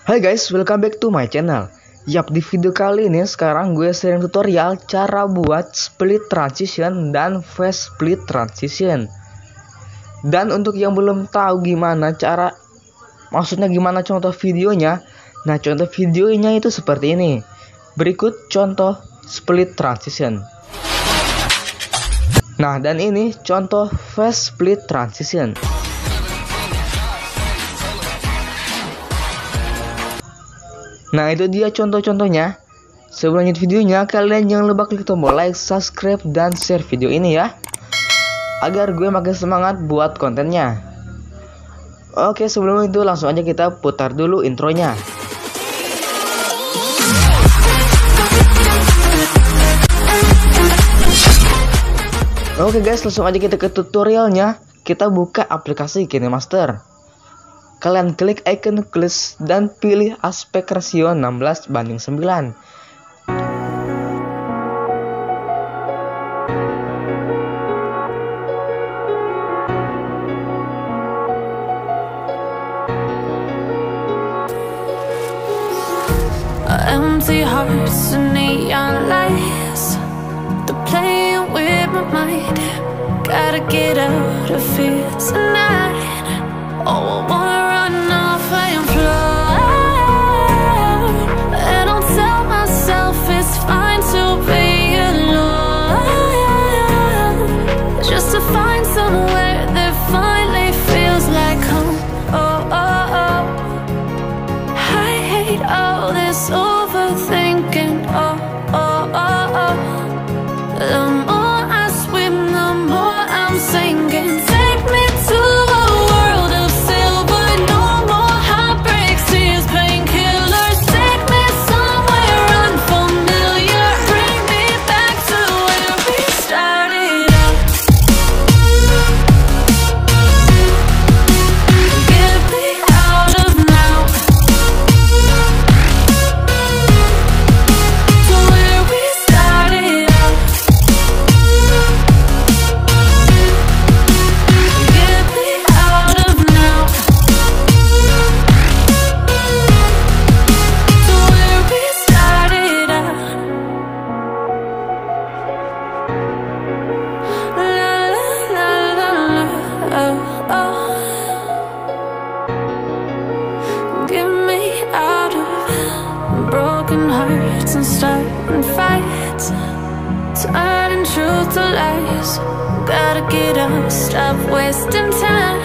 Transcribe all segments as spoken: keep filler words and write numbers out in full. Hai guys, welcome back to my channel. Yap, di video kali ini sekarang gue sharing tutorial cara buat split transition dan phase split transition. Dan untuk yang belum tahu gimana cara, maksudnya gimana contoh videonya, nah contoh videonya itu seperti ini. Berikut contoh split transition. Nah, dan ini contoh phase split transition. Nah, itu dia contoh-contohnya. Sebelum lanjut videonya, kalian jangan lupa klik tombol like, subscribe, dan share video ini ya, agar gue makin semangat buat kontennya. Oke, sebelum itu langsung aja kita putar dulu intronya. Oke guys, langsung aja kita ke tutorialnya. Kita buka aplikasi KineMaster. Kalian klik icon plus dan pilih aspek rasio enam belas banding sembilan. Empty hearts and neon lights, they're playing with my mind. Gotta get out of here tonight. Oh, I wanna run off and fly, and I'll tell myself it's fine to be alone, just to find somewhere that finally feels like home. Oh, oh, oh, I hate all this overthinking. Oh, oh, oh, oh, the more I swim, the more I'm sinking. Take me to hearts and starting fights, turning truth to lies. Gotta get up, stop wasting time.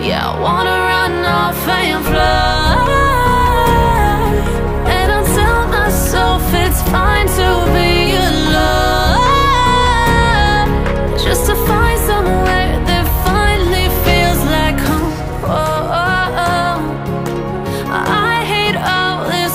Yeah, I wanna run off and fly, and I'll tell myself it's fine to be alone, just to find somewhere that finally feels like home. Oh, oh, oh, I hate all this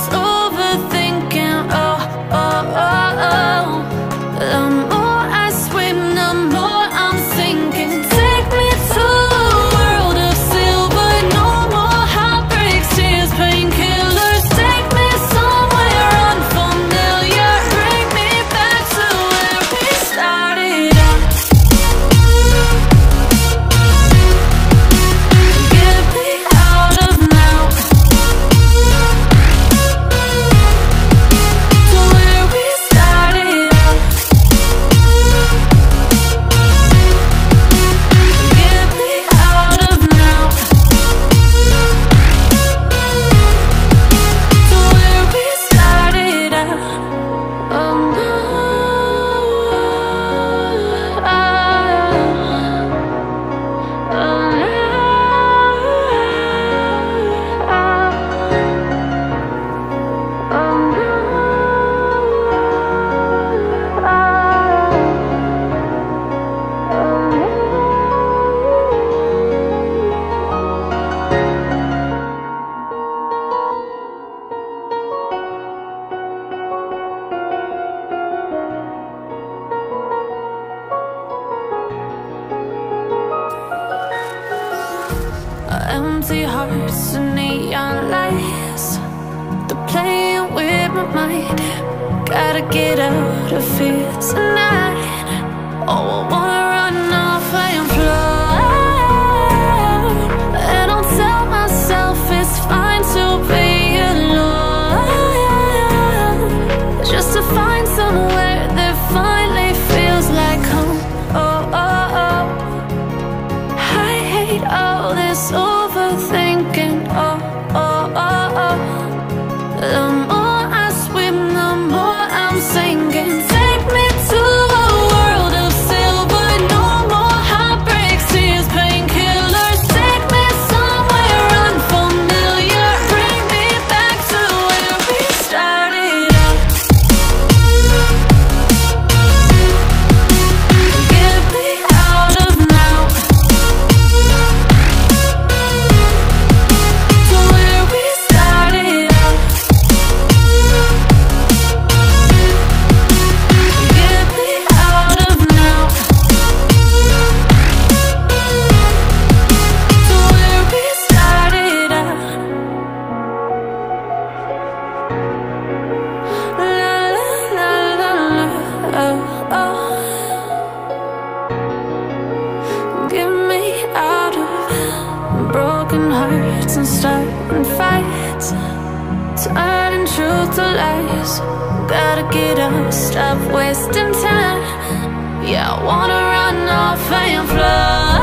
empty hearts and neon lights, they're playing with my mind. Gotta get out of here tonight. Oh, I wanna run off and fly, and I'll tell myself it's fine to be fights, turning truth to lies. Gotta get up, stop wasting time. Yeah, I wanna run off and fly,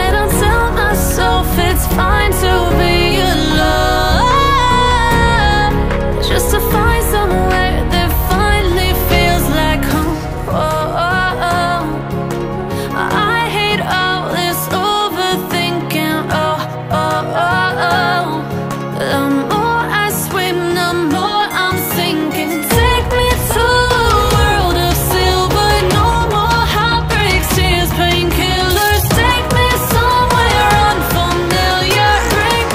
and I'll tell myself it's fine to be alone, just to find somewhere that finally feels like home. Oh, oh, oh. I hate all this overthinking. Oh, oh, oh, oh. The more I swim, the more I'm sinking. Take me to a world of silver. No more heartbreaks, tears, painkillers. Take me somewhere unfamiliar. Bring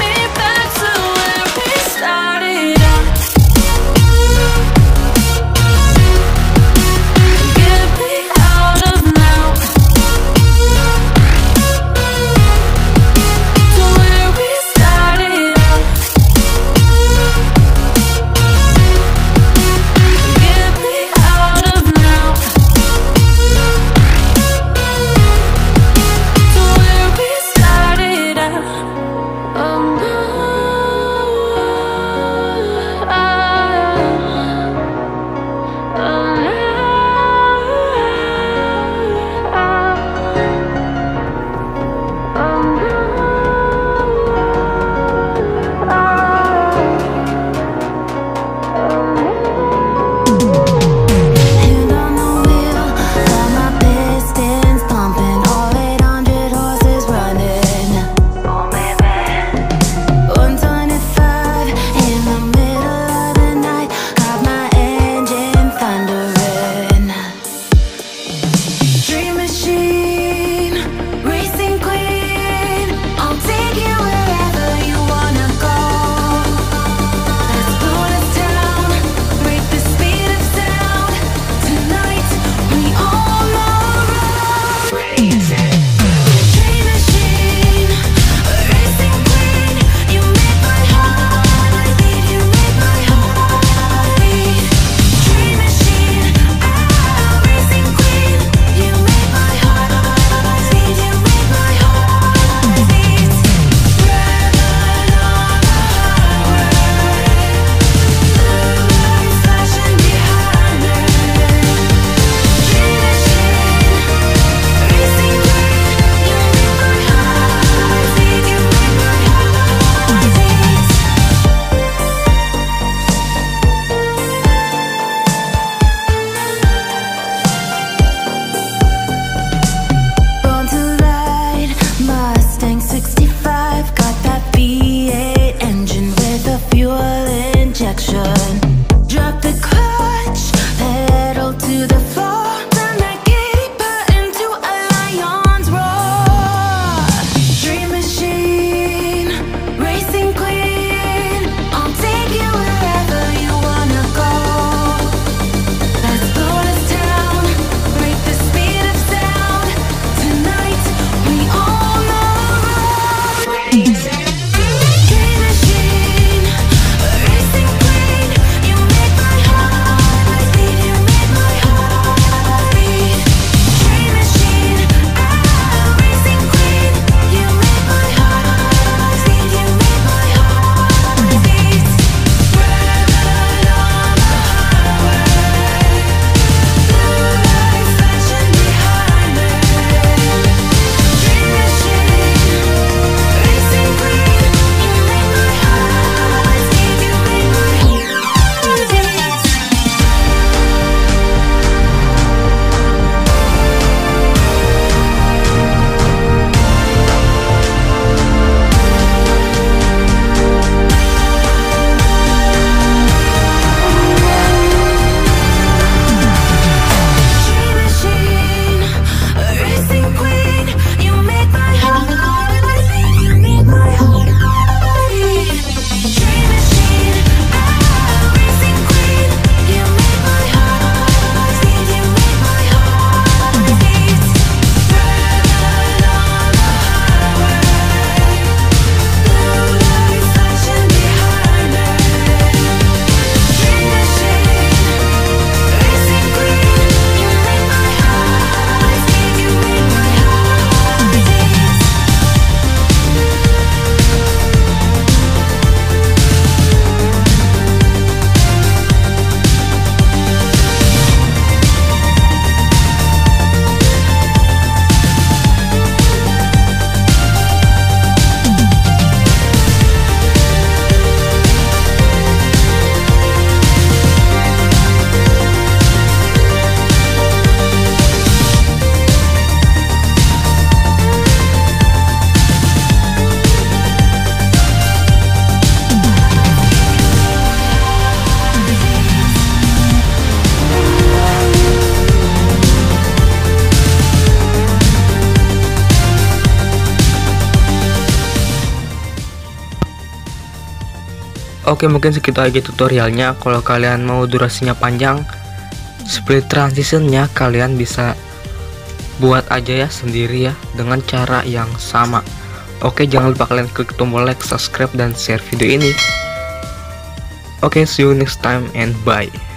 Oke, mungkin segitu aja tutorialnya. Kalau kalian mau durasinya panjang, split transitionnya kalian bisa buat aja ya sendiri ya, dengan cara yang sama. Oke, jangan lupa kalian klik tombol like, subscribe, dan share video ini. Oke, see you next time and bye.